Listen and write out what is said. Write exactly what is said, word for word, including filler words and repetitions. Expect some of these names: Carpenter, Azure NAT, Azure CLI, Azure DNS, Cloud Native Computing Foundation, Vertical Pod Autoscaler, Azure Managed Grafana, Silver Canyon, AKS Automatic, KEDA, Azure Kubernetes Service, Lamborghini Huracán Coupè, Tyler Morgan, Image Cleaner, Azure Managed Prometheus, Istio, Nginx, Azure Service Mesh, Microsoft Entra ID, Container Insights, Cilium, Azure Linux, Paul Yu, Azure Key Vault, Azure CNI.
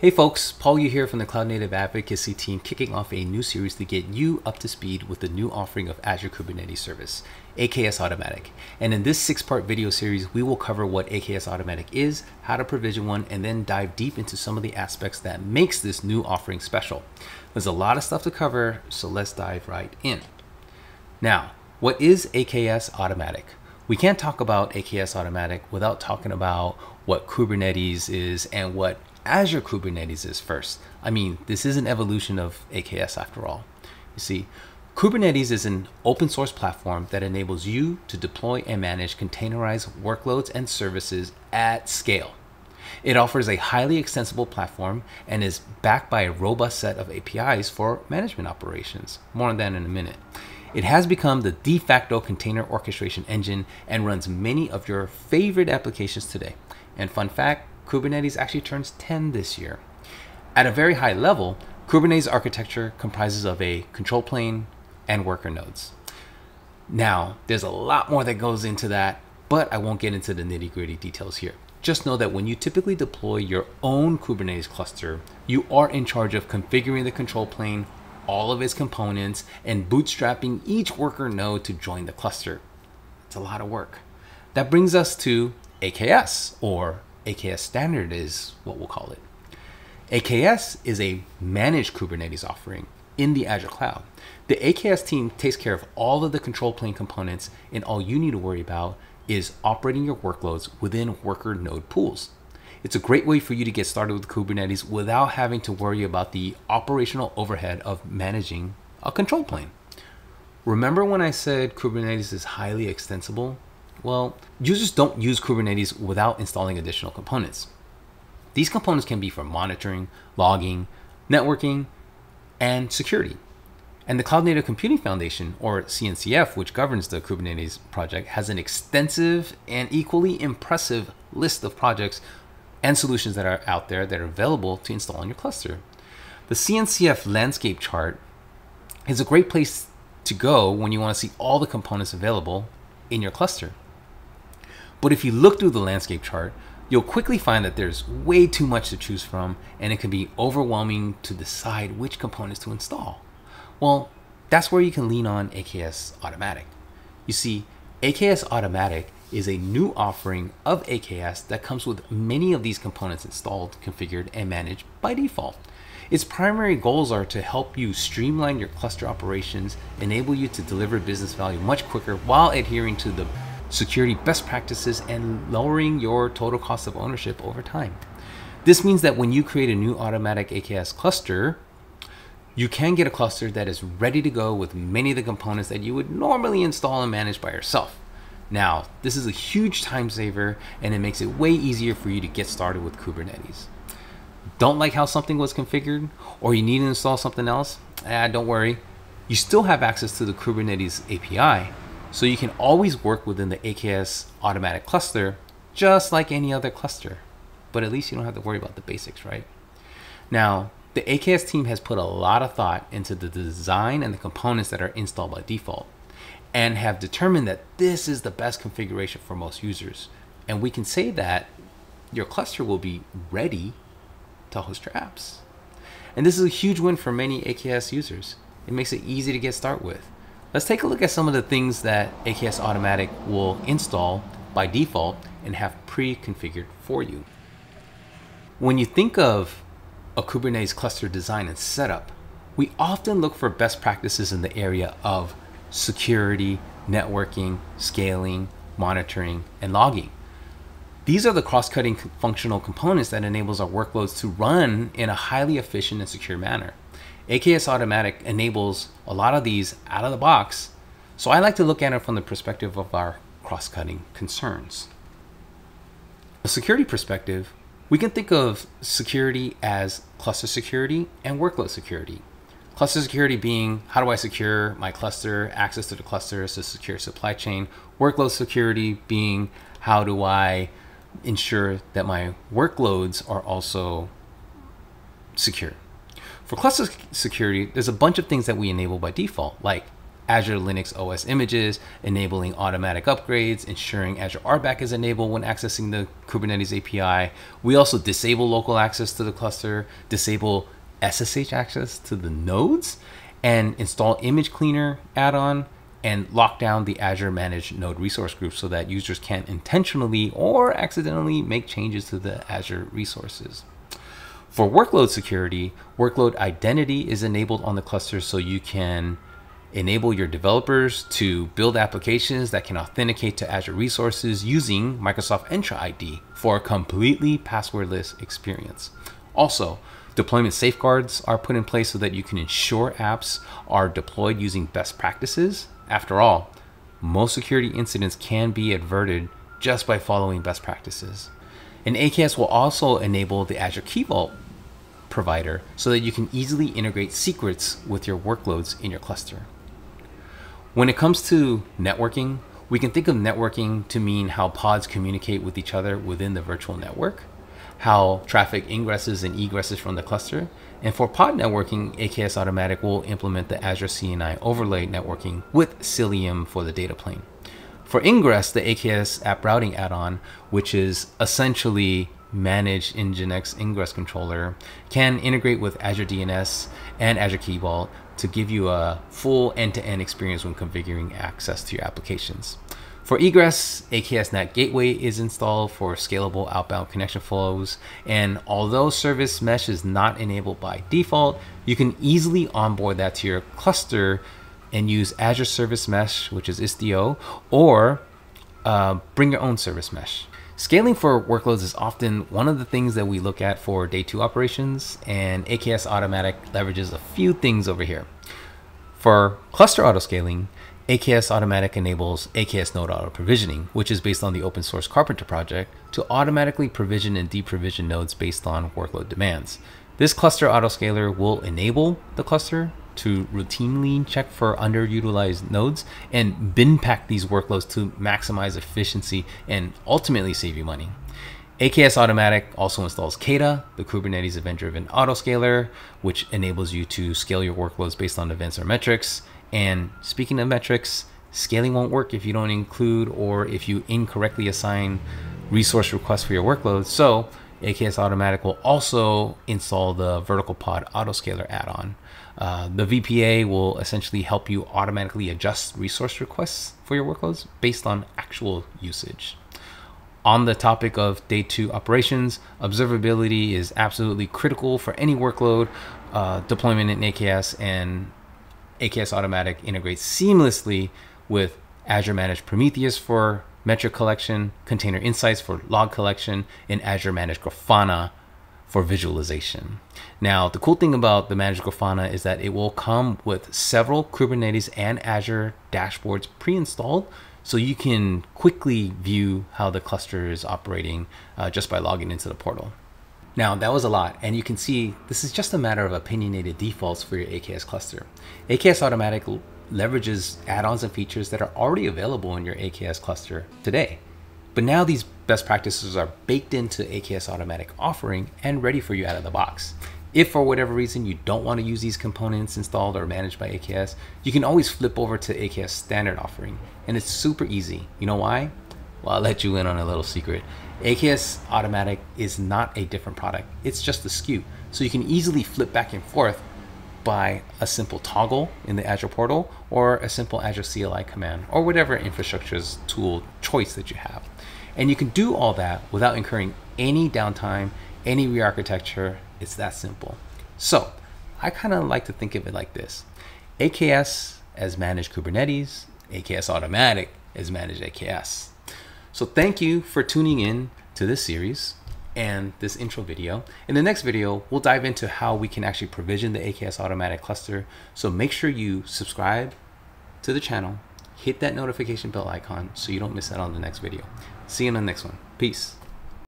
Hey folks, Paul Yu here from the Cloud Native Advocacy team, kicking off a new series to get you up to speed with the new offering of Azure Kubernetes Service, A K S Automatic. And in this six-part video series, we will cover what A K S Automatic is, how to provision one, and then dive deep into some of the aspects that makes this new offering special. There's a lot of stuff to cover, so let's dive right in. Now, what is A K S Automatic? We can't talk about A K S Automatic without talking about what Kubernetes is and what Azure Kubernetes is first. I mean, this is an evolution of A K S after all. You see, Kubernetes is an open source platform that enables you to deploy and manage containerized workloads and services at scale. It offers a highly extensible platform and is backed by a robust set of A P Is for management operations. More on that in a minute. It has become the de facto container orchestration engine and runs many of your favorite applications today. And fun fact, Kubernetes actually turns ten this year. At a very high level, Kubernetes architecture comprises of a control plane and worker nodes. Now, there's a lot more that goes into that, but I won't get into the nitty-gritty details here. Just know that when you typically deploy your own Kubernetes cluster, you are in charge of configuring the control plane, all of its components, and bootstrapping each worker node to join the cluster. It's a lot of work. That brings us to A K S, or A K S Standard is what we'll call it. A K S is a managed Kubernetes offering in the Azure cloud. The A K S team takes care of all of the control plane components, and all you need to worry about is operating your workloads within worker node pools. It's a great way for you to get started with Kubernetes without having to worry about the operational overhead of managing a control plane. Remember when I said Kubernetes is highly extensible? Well, users don't use Kubernetes without installing additional components. These components can be for monitoring, logging, networking, and security. And the Cloud Native Computing Foundation, or C N C F, which governs the Kubernetes project, has an extensive and equally impressive list of projects and solutions that are out there that are available to install on your cluster. The C N C F landscape chart is a great place to go when you want to see all the components available in your cluster. But if you look through the landscape chart, you'll quickly find that there's way too much to choose from, and it can be overwhelming to decide which components to install. Well, that's where you can lean on A K S Automatic. You see, A K S Automatic is a new offering of A K S that comes with many of these components installed, configured, and managed by default. Its primary goals are to help you streamline your cluster operations, enable you to deliver business value much quicker while adhering to the security best practices, and lowering your total cost of ownership over time. This means that when you create a new automatic A K S cluster, you can get a cluster that is ready to go with many of the components that you would normally install and manage by yourself. Now, this is a huge time saver, and it makes it way easier for you to get started with Kubernetes. Don't like how something was configured, or you need to install something else? Eh, don't worry. You still have access to the Kubernetes A P I, so you can always work within the A K S Automatic cluster, just like any other cluster. But at least you don't have to worry about the basics, right? Now, the A K S team has put a lot of thought into the design and the components that are installed by default, and have determined that this is the best configuration for most users. And we can say that your cluster will be ready to host your apps. And this is a huge win for many A K S users. It makes it easy to get started with. Let's take a look at some of the things that A K S Automatic will install by default and have pre-configured for you. When you think of a Kubernetes cluster design and setup, we often look for best practices in the area of security, networking, scaling, monitoring, and logging. These are the cross-cutting functional components that enables our workloads to run in a highly efficient and secure manner. A K S Automatic enables a lot of these out of the box, so I like to look at it from the perspective of our cross-cutting concerns. A security perspective, we can think of security as cluster security and workload security. Cluster security being, how do I secure my cluster, access to the cluster, so secure supply chain. Workload security being, how do I ensure that my workloads are also secure. For cluster security, there's a bunch of things that we enable by default, like Azure Linux O S images, enabling automatic upgrades, ensuring Azure R BAC is enabled when accessing the Kubernetes A P I. We also disable local access to the cluster, disable S S H access to the nodes, and install Image Cleaner add-on, and lock down the Azure Managed Node Resource Group so that users can't intentionally or accidentally make changes to the Azure resources. For workload security, workload identity is enabled on the cluster so you can enable your developers to build applications that can authenticate to Azure resources using Microsoft Entra I D for a completely passwordless experience. Also, deployment safeguards are put in place so that you can ensure apps are deployed using best practices. After all, most security incidents can be averted just by following best practices. And A K S will also enable the Azure Key Vault provider so that you can easily integrate secrets with your workloads in your cluster. When it comes to networking, we can think of networking to mean how pods communicate with each other within the virtual network, how traffic ingresses and egresses from the cluster. And for pod networking, A K S Automatic will implement the Azure C N I overlay networking with Cilium for the data plane. For ingress, the A K S app routing add-on, which is essentially managed Nginx ingress controller, can integrate with Azure D N S and Azure Key Vault to give you a full end-to-end experience when configuring access to your applications. For egress, A K S NAT Gateway is installed for scalable outbound connection flows. And although Service Mesh is not enabled by default, you can easily onboard that to your cluster and use Azure Service Mesh, which is Istio, or uh, bring your own service mesh. Scaling for workloads is often one of the things that we look at for day two operations, and A K S Automatic leverages a few things over here. For cluster autoscaling, A K S Automatic enables A K S Node Auto Provisioning, which is based on the open source Carpenter project, to automatically provision and deprovision nodes based on workload demands. This cluster autoscaler will enable the cluster to routinely check for underutilized nodes and bin pack these workloads to maximize efficiency and ultimately save you money. A K S Automatic also installs KEDA, the Kubernetes event-driven autoscaler, which enables you to scale your workloads based on events or metrics. And speaking of metrics, scaling won't work if you don't include or if you incorrectly assign resource requests for your workloads. So A K S Automatic will also install the Vertical Pod Autoscaler add-on. Uh, the V P A will essentially help you automatically adjust resource requests for your workloads based on actual usage. On the topic of day two operations, observability is absolutely critical for any workload uh, deployment in A K S, and A K S Automatic integrates seamlessly with Azure Managed Prometheus for metric collection, Container Insights for log collection, and Azure Managed Grafana for visualization. Now, the cool thing about the Managed Grafana is that it will come with several Kubernetes and Azure dashboards pre-installed, so you can quickly view how the cluster is operating uh, just by logging into the portal. Now, that was a lot, and you can see this is just a matter of opinionated defaults for your A K S cluster. A K S Automatic leverages add-ons and features that are already available in your A K S cluster today. But now these best practices are baked into A K S Automatic offering and ready for you out of the box. If for whatever reason you don't want to use these components installed or managed by A K S, you can always flip over to A K S standard offering, and it's super easy. You know why? Well, I'll let you in on a little secret. A K S Automatic is not a different product. It's just a S K U. So you can easily flip back and forth by a simple toggle in the Azure portal or a simple Azure C L I command or whatever infrastructure's tool choice that you have. And you can do all that without incurring any downtime, any re-architecture. It's that simple. So I kind of like to think of it like this. A K S as managed Kubernetes, A K S Automatic as managed A K S. So thank you for tuning in to this series and this intro video. In the next video, we'll dive into how we can actually provision the A K S Automatic cluster. So make sure you subscribe to the channel, hit that notification bell icon so you don't miss out on the next video. See you in the next one. Peace.